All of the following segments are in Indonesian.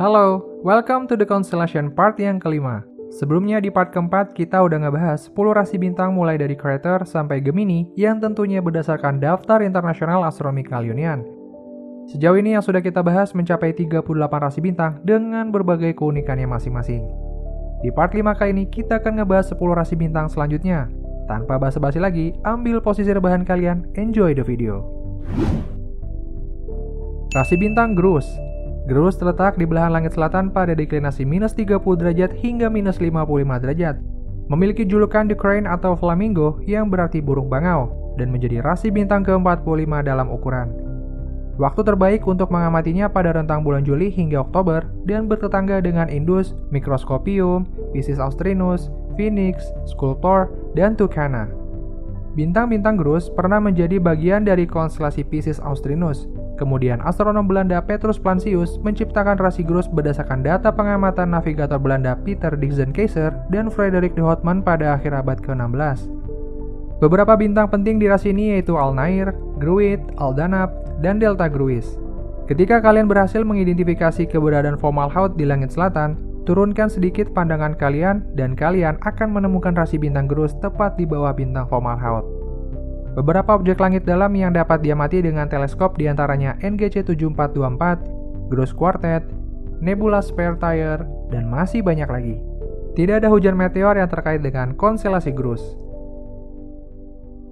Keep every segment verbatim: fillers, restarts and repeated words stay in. Halo, welcome to the constellation part yang kelima. Sebelumnya di part keempat kita udah ngebahas sepuluh rasi bintang mulai dari Kreator sampai Gemini yang tentunya berdasarkan daftar internasional Astronomical Union. Sejauh ini yang sudah kita bahas mencapai tiga puluh delapan rasi bintang dengan berbagai keunikannya masing-masing. Di part lima kali ini kita akan ngebahas sepuluh rasi bintang selanjutnya. Tanpa basa-basi lagi, ambil posisi rebahan kalian, enjoy the video. Rasi bintang Grus. Grus terletak di belahan langit selatan pada deklinasi minus tiga puluh derajat hingga minus lima puluh lima derajat. Memiliki julukan The Crane atau Flamingo yang berarti burung bangau, dan menjadi rasi bintang ke empat puluh lima dalam ukuran. Waktu terbaik untuk mengamatinya pada rentang bulan Juli hingga Oktober, dan bertetangga dengan Indus, Microscopium, Pisces Austrinus, Phoenix, Sculptor, dan Tucana. Bintang-bintang Grus pernah menjadi bagian dari konstelasi Pisces Austrinus. Kemudian, astronom Belanda Petrus Plancius menciptakan rasi Grus berdasarkan data pengamatan navigator Belanda Pieter Dirkszoon Keyser dan Frederick de Houtman pada akhir abad ke enam belas. Beberapa bintang penting di rasi ini yaitu Alnair, Gruit, Aldanab, dan Delta Gruis. Ketika kalian berhasil mengidentifikasi keberadaan Fomalhaut di langit selatan, turunkan sedikit pandangan kalian dan kalian akan menemukan rasi bintang Grus tepat di bawah bintang Fomalhaut. Beberapa objek langit dalam yang dapat diamati dengan teleskop diantaranya N G C tujuh empat dua empat, Grus Quartet, Nebula Spare-Tire, dan masih banyak lagi. Tidak ada hujan meteor yang terkait dengan konstelasi Grus.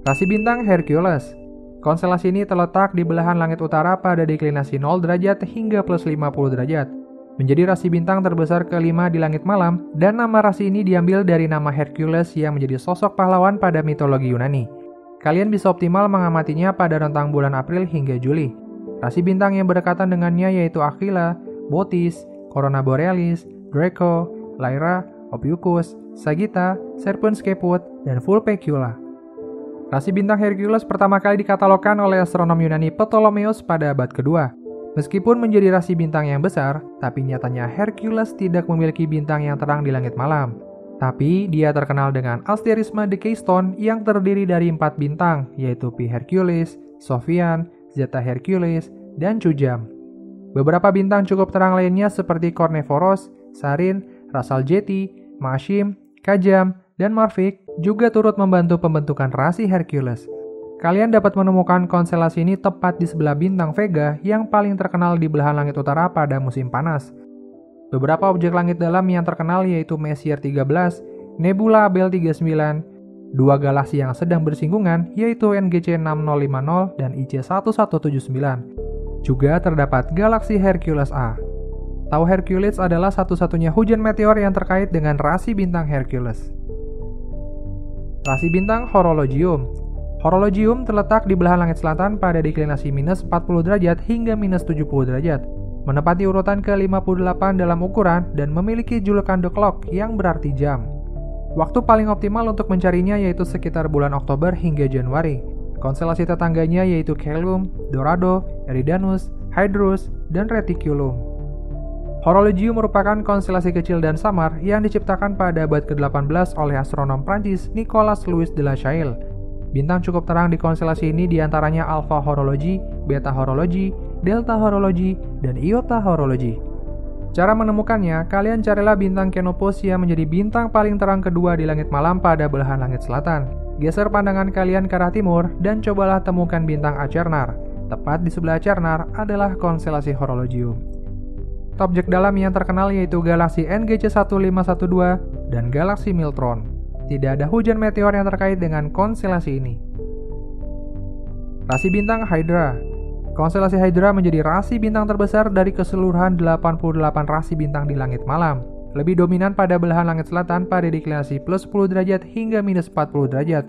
Rasi bintang Hercules. Konstelasi ini terletak di belahan langit utara pada deklinasi nol derajat hingga plus lima puluh derajat. Menjadi rasi bintang terbesar kelima di langit malam, dan nama rasi ini diambil dari nama Hercules yang menjadi sosok pahlawan pada mitologi Yunani. Kalian bisa optimal mengamatinya pada rentang bulan April hingga Juli. Rasi bintang yang berdekatan dengannya yaitu Aquila, Botis, Corona Borealis, Draco, Lyra, Ophiuchus, Sagitta, Serpens Caput, dan Vulpecula. Rasi bintang Hercules pertama kali dikatalogkan oleh astronom Yunani Ptolemeus pada abad kedua. Meskipun menjadi rasi bintang yang besar, tapi nyatanya Hercules tidak memiliki bintang yang terang di langit malam. Tapi, dia terkenal dengan asterisme Decaystone yang terdiri dari empat bintang, yaitu Pi Hercules, Sophian, Zeta Hercules, dan Chujam. Beberapa bintang cukup terang lainnya seperti Corneforos, Sarin, Rasal Jeti, Mashim, Kajam, dan Marfik juga turut membantu pembentukan rasi Hercules. Kalian dapat menemukan konstelasi ini tepat di sebelah bintang Vega yang paling terkenal di belahan langit utara pada musim panas. Beberapa objek langit dalam yang terkenal yaitu Messier tiga belas, Nebula Abel tiga puluh sembilan, dua galaksi yang sedang bersinggungan yaitu N G C enam nol lima nol dan I C sebelas tujuh sembilan. Juga terdapat galaksi Hercules A. Tau Hercules adalah satu-satunya hujan meteor yang terkait dengan rasi bintang Hercules. Rasi bintang Horologium. Horologium terletak di belahan langit selatan pada deklinasi minus empat puluh derajat hingga minus tujuh puluh derajat. Menempati urutan ke lima puluh delapan dalam ukuran dan memiliki julukan The Clock yang berarti jam. Waktu paling optimal untuk mencarinya yaitu sekitar bulan Oktober hingga Januari. Konstelasi tetangganya yaitu Caelum, Dorado, Eridanus, Hydrus, dan Reticulum. Horologium merupakan konstelasi kecil dan samar yang diciptakan pada abad ke delapan belas oleh astronom Prancis Nicolas Louis de Lacaille. Bintang cukup terang di konstelasi ini diantaranya Alpha Horology, Beta Horology, Delta Horology, dan Iota Horology. Cara menemukannya, kalian carilah bintang Canopus yang menjadi bintang paling terang kedua di langit malam pada belahan langit selatan. Geser pandangan kalian ke arah timur dan cobalah temukan bintang Achernar. Tepat di sebelah Achernar adalah konstelasi Horologium. Objek dalam yang terkenal yaitu galaksi N G C lima belas dua belas dan galaksi Miltron. Tidak ada hujan meteor yang terkait dengan konstelasi ini. Rasi bintang Hydra. Konstelasi Hydra menjadi rasi bintang terbesar dari keseluruhan delapan puluh delapan rasi bintang di langit malam. Lebih dominan pada belahan langit selatan pada deklinasi plus sepuluh derajat hingga minus empat puluh derajat.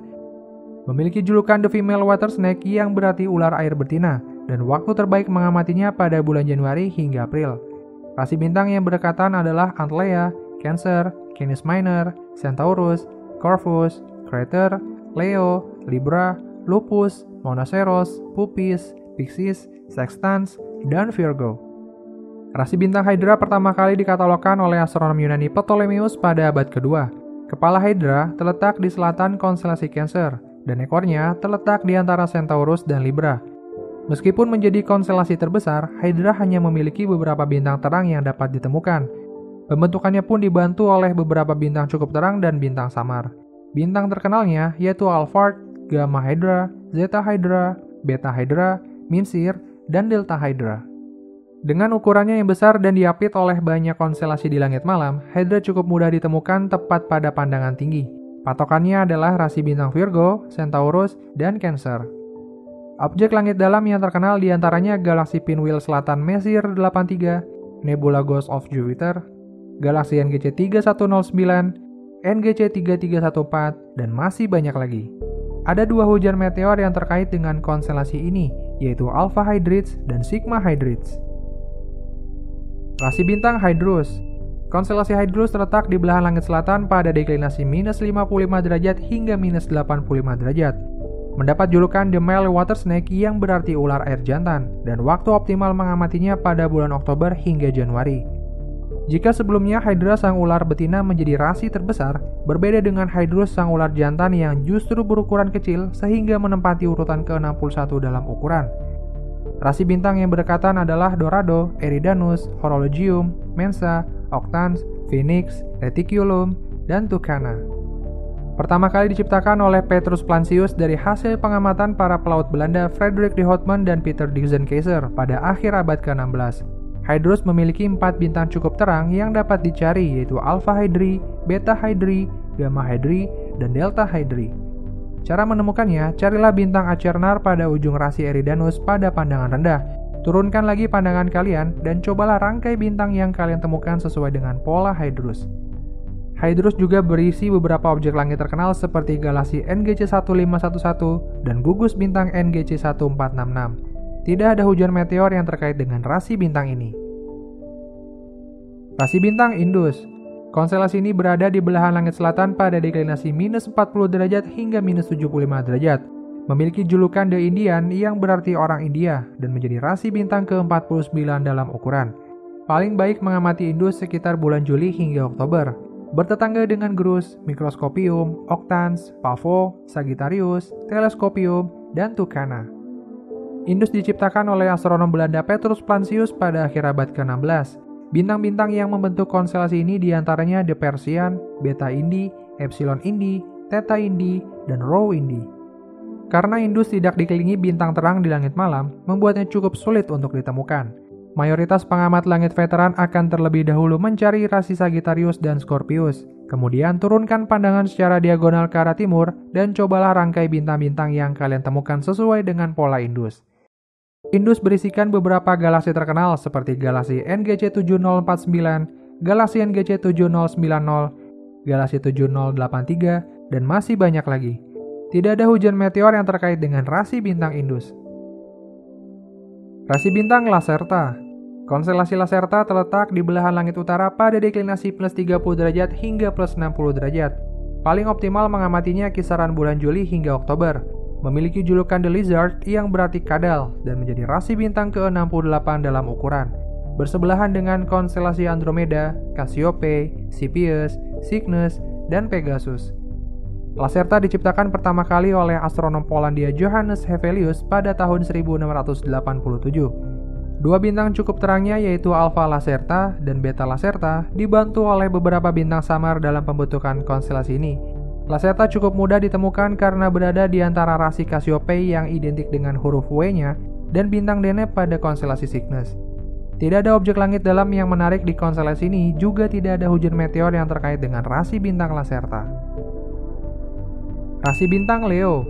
Memiliki julukan The Female Water Snake yang berarti ular air betina, dan waktu terbaik mengamatinya pada bulan Januari hingga April. Rasi bintang yang berdekatan adalah Antleia, Cancer, Canis Minor, Centaurus, Corvus, Crater, Leo, Libra, Lupus, Monoceros, Pupis, Pisces, Sextans, dan Virgo. Rasi bintang Hydra pertama kali dikatalogkan oleh astronom Yunani Ptolemeus pada abad kedua. Kepala Hydra terletak di selatan konstelasi Cancer, dan ekornya terletak di antara Centaurus dan Libra. Meskipun menjadi konstelasi terbesar, Hydra hanya memiliki beberapa bintang terang yang dapat ditemukan. Pembentukannya pun dibantu oleh beberapa bintang cukup terang dan bintang samar. Bintang terkenalnya yaitu Alpha, Gamma Hydra, Zeta Hydra, Beta Hydra, Messier, dan Delta Hydra. Dengan ukurannya yang besar dan diapit oleh banyak konstelasi di langit malam, Hydra cukup mudah ditemukan tepat pada pandangan tinggi. Patokannya adalah rasi bintang Virgo, Centaurus, dan Cancer. Objek langit dalam yang terkenal diantaranya galaksi Pinwheel Selatan Messier delapan puluh tiga, Nebula Ghost of Jupiter, galaksi N G C tiga satu nol sembilan, N G C tiga tiga satu empat, dan masih banyak lagi. Ada dua hujan meteor yang terkait dengan konstelasi ini, yaitu Alpha Hydrae dan Sigma Hydrae. Rasi bintang Hydrus. Konstelasi Hydrus terletak di belahan langit selatan pada deklinasi minus lima puluh lima derajat hingga minus delapan puluh lima derajat. Mendapat julukan The Male Water Snake yang berarti ular air jantan, dan waktu optimal mengamatinya pada bulan Oktober hingga Januari. Jika sebelumnya Hydra sang ular betina menjadi rasi terbesar, berbeda dengan Hydrus sang ular jantan yang justru berukuran kecil sehingga menempati urutan ke enam puluh satu dalam ukuran. Rasi bintang yang berdekatan adalah Dorado, Eridanus, Horologium, Mensa, Octans, Phoenix, Reticulum, dan Tucana. Pertama kali diciptakan oleh Petrus Plancius dari hasil pengamatan para pelaut Belanda Frederick de Houtman dan Pieter Dirkszoon Keyser pada akhir abad ke enam belas. Hydrus memiliki empat bintang cukup terang yang dapat dicari, yaitu Alpha Hydrae, Beta Hydrae, Gamma Hydrae, dan Delta Hydrae. Cara menemukannya, carilah bintang Achernar pada ujung rasi Eridanus pada pandangan rendah. Turunkan lagi pandangan kalian dan cobalah rangkai bintang yang kalian temukan sesuai dengan pola Hydrus. Hydrus juga berisi beberapa objek langit terkenal seperti galaksi N G C satu lima satu satu dan gugus bintang N G C satu empat enam enam. Tidak ada hujan meteor yang terkait dengan rasi bintang ini. Rasi bintang Indus. Konstelasi ini berada di belahan langit selatan pada deklinasi minus empat puluh derajat hingga minus tujuh puluh lima derajat. Memiliki julukan The Indian yang berarti orang India dan menjadi rasi bintang ke empat puluh sembilan dalam ukuran. Paling baik mengamati Indus sekitar bulan Juli hingga Oktober. Bertetangga dengan Grus, Mikroskopium, Octans, Pavo, Sagittarius, Teleskopium, dan Tucana. Indus diciptakan oleh astronom Belanda Petrus Plancius pada akhir abad ke enam belas. Bintang-bintang yang membentuk konstelasi ini diantaranya The Persian, Beta Indi, Epsilon Indi, Theta Indi, dan Rho Indi. Karena Indus tidak dikelilingi bintang terang di langit malam, membuatnya cukup sulit untuk ditemukan. Mayoritas pengamat langit veteran akan terlebih dahulu mencari rasi Sagittarius dan Scorpius. Kemudian turunkan pandangan secara diagonal ke arah timur dan cobalah rangkai bintang-bintang yang kalian temukan sesuai dengan pola Indus. Indus berisikan beberapa galaksi terkenal seperti galaksi N G C tujuh nol empat sembilan, galaksi N G C tujuh nol sembilan nol, galaksi tujuh nol delapan tiga, dan masih banyak lagi. Tidak ada hujan meteor yang terkait dengan rasi bintang Indus. Rasi bintang Lacerta. Konstelasi Lacerta terletak di belahan langit utara pada deklinasi plus tiga puluh derajat hingga plus enam puluh derajat. Paling optimal mengamatinya kisaran bulan Juli hingga Oktober. Memiliki julukan The Lizard yang berarti kadal dan menjadi rasi bintang ke enam puluh delapan dalam ukuran. Bersebelahan dengan konstelasi Andromeda, Cassiope, Cypius, Cygnus, dan Pegasus. Lacerta diciptakan pertama kali oleh astronom Polandia Johannes Hevelius pada tahun seribu enam ratus delapan puluh tujuh. Dua bintang cukup terangnya yaitu Alpha Lacerta dan Beta Lacerta dibantu oleh beberapa bintang samar dalam pembentukan konstelasi ini. Lacerta cukup mudah ditemukan karena berada di antara rasi Cassiope yang identik dengan huruf W-nya dan bintang Deneb pada konstelasi Cygnus. Tidak ada objek langit dalam yang menarik di konstelasi ini, juga tidak ada hujan meteor yang terkait dengan rasi bintang Lacerta. Rasi bintang Leo.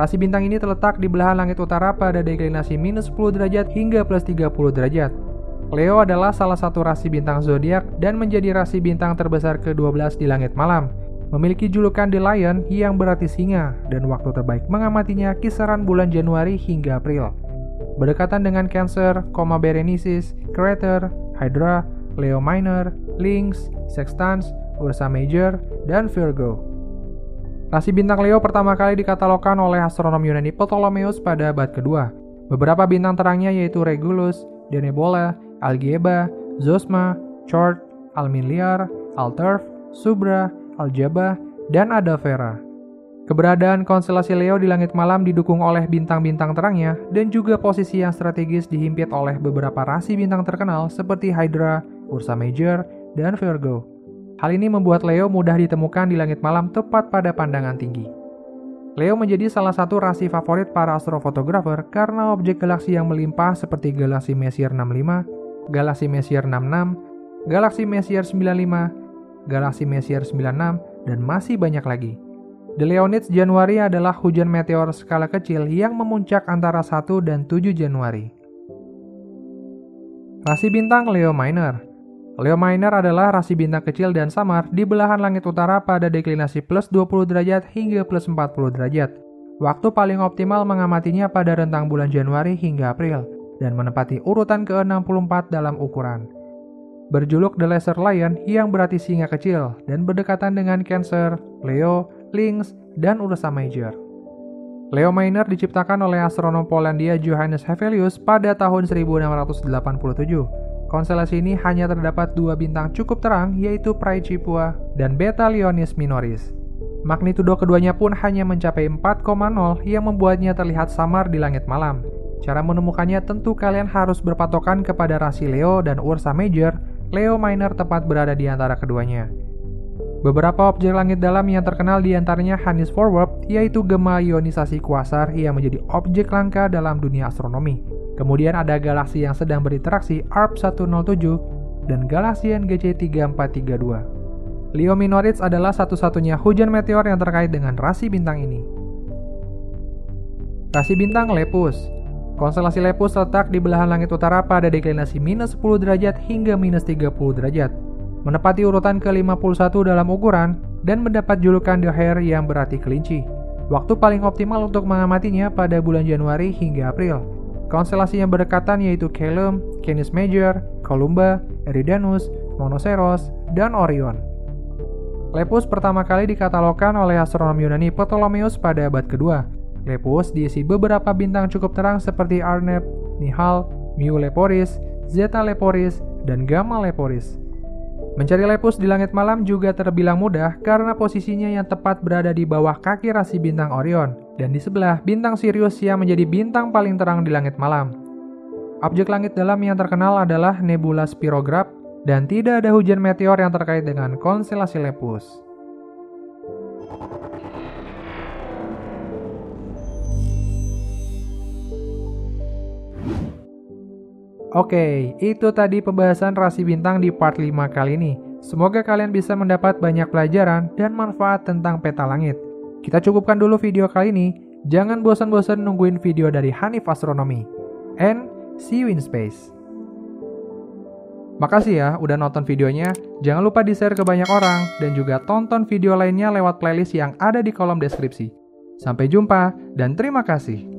Rasi bintang ini terletak di belahan langit utara pada deklinasi minus sepuluh derajat hingga plus tiga puluh derajat. Leo adalah salah satu rasi bintang zodiak dan menjadi rasi bintang terbesar kedua belas di langit malam. Memiliki julukan The Lion yang berarti singa dan waktu terbaik mengamatinya kisaran bulan Januari hingga April. Berdekatan dengan Cancer, Coma Berenices, Crater, Hydra, Leo Minor, Lynx, Sextans, Ursa Major, dan Virgo. Rasi bintang Leo pertama kali dikatalogkan oleh astronom Yunani Ptolemeus pada abad kedua. Beberapa bintang terangnya yaitu Regulus, Denebola, Algeba, Zosma, Chort, Alminliar, Alturf, Subra, Aljaba, dan Adavera. Keberadaan konstelasi Leo di langit malam didukung oleh bintang-bintang terangnya dan juga posisi yang strategis dihimpit oleh beberapa rasi bintang terkenal seperti Hydra, Ursa Major, dan Virgo. Hal ini membuat Leo mudah ditemukan di langit malam tepat pada pandangan tinggi. Leo menjadi salah satu rasi favorit para astrofotografer karena objek galaksi yang melimpah seperti galaksi Messier enam puluh lima, galaksi Messier enam puluh enam, galaksi Messier sembilan puluh lima, galaksi Messier sembilan puluh enam, dan masih banyak lagi. The Leonids Januari adalah hujan meteor skala kecil yang memuncak antara satu dan tujuh Januari. Rasi bintang Leo Minor. Leo Minor adalah rasi bintang kecil dan samar di belahan langit utara pada deklinasi plus dua puluh derajat hingga plus empat puluh derajat. Waktu paling optimal mengamatinya pada rentang bulan Januari hingga April, dan menempati urutan ke enam puluh empat dalam ukuran. Berjuluk The Lesser Lion yang berarti singa kecil dan berdekatan dengan Cancer, Leo, Lynx, dan Ursa Major. Leo Minor diciptakan oleh astronom Polandia Johannes Hevelius pada tahun seribu enam ratus delapan puluh tujuh. Konstelasi ini hanya terdapat dua bintang cukup terang, yaitu Praecipua dan Beta Leonis Minoris. Magnitudo keduanya pun hanya mencapai empat koma nol yang membuatnya terlihat samar di langit malam. Cara menemukannya tentu kalian harus berpatokan kepada rasi Leo dan Ursa Major. Leo Minor tepat berada di antara keduanya. Beberapa objek langit dalam yang terkenal diantaranya Hannis Forward, yaitu gema ionisasi kuasar yang menjadi objek langka dalam dunia astronomi. Kemudian ada galaksi yang sedang berinteraksi A R P seratus tujuh dan galaksi N G C tiga empat tiga dua. Leo Minoris adalah satu-satunya hujan meteor yang terkait dengan rasi bintang ini. Rasi bintang Lepus. Konstelasi Lepus letak di belahan langit utara pada deklinasi minus sepuluh derajat hingga minus tiga puluh derajat. Menepati urutan ke lima puluh satu dalam ukuran, dan mendapat julukan The Hare yang berarti kelinci. Waktu paling optimal untuk mengamatinya pada bulan Januari hingga April. Konstelasi yang berdekatan yaitu Caelum, Canis Major, Columba, Eridanus, Monoceros, dan Orion. Lepus pertama kali dikatalogkan oleh astronom Yunani Ptolemeus pada abad kedua. Lepus diisi beberapa bintang cukup terang seperti Arneb, Nihal, Mu Leporis, Zeta Leporis, dan Gamma Leporis. Mencari Lepus di langit malam juga terbilang mudah karena posisinya yang tepat berada di bawah kaki rasi bintang Orion dan di sebelah bintang Sirius yang menjadi bintang paling terang di langit malam. Objek langit dalam yang terkenal adalah nebula spirograph dan tidak ada hujan meteor yang terkait dengan konstelasi Lepus. Oke, itu tadi pembahasan rasi bintang di part lima kali ini. Semoga kalian bisa mendapat banyak pelajaran dan manfaat tentang peta langit. Kita cukupkan dulu video kali ini. Jangan bosan-bosan nungguin video dari Hanif Astronomy. And see you in space. Makasih ya udah nonton videonya. Jangan lupa di-share ke banyak orang dan juga tonton video lainnya lewat playlist yang ada di kolom deskripsi. Sampai jumpa dan terima kasih.